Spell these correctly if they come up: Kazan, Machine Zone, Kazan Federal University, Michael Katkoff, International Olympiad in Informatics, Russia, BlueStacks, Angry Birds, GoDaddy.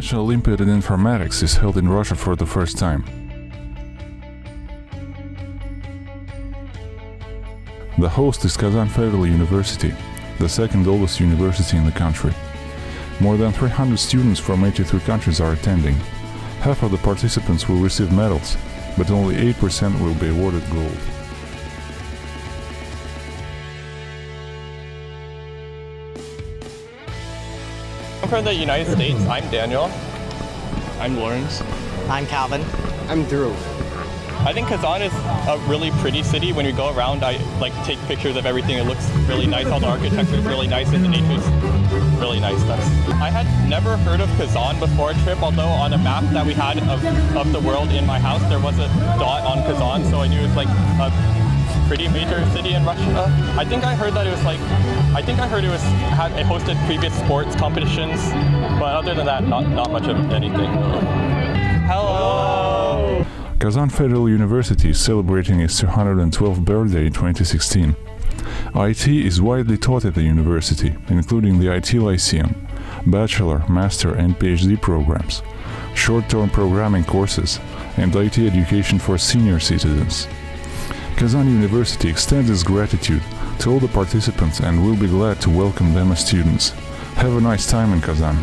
International Olympiad in Informatics is held in Russia for the first time. The host is Kazan Federal University, the second oldest university in the country. More than 300 students from 83 countries are attending. Half of the participants will receive medals, but only 8% will be awarded gold. I'm from the United States. I'm Daniel. I'm Lawrence. I'm Calvin. I'm Drew. I think Kazan is a really pretty city. When you go around, I like to take pictures of everything. It looks really nice. All the architecture is really nice and the nature is really nice. I had never heard of Kazan before a trip, although on a map that we had of the world in my house, there was a dot on Kazan, so I knew it's like a pretty major city in Russia. I think I heard that it was like, it hosted previous sports competitions, but other than that, not much of anything. Hello! Kazan Federal University is celebrating its 212th birthday in 2016. IT is widely taught at the university, including the IT Lyceum, bachelor, master and PhD programs, short-term programming courses, and IT education for senior citizens. Kazan University extends its gratitude to all the participants and will be glad to welcome them as students. Have a nice time in Kazan!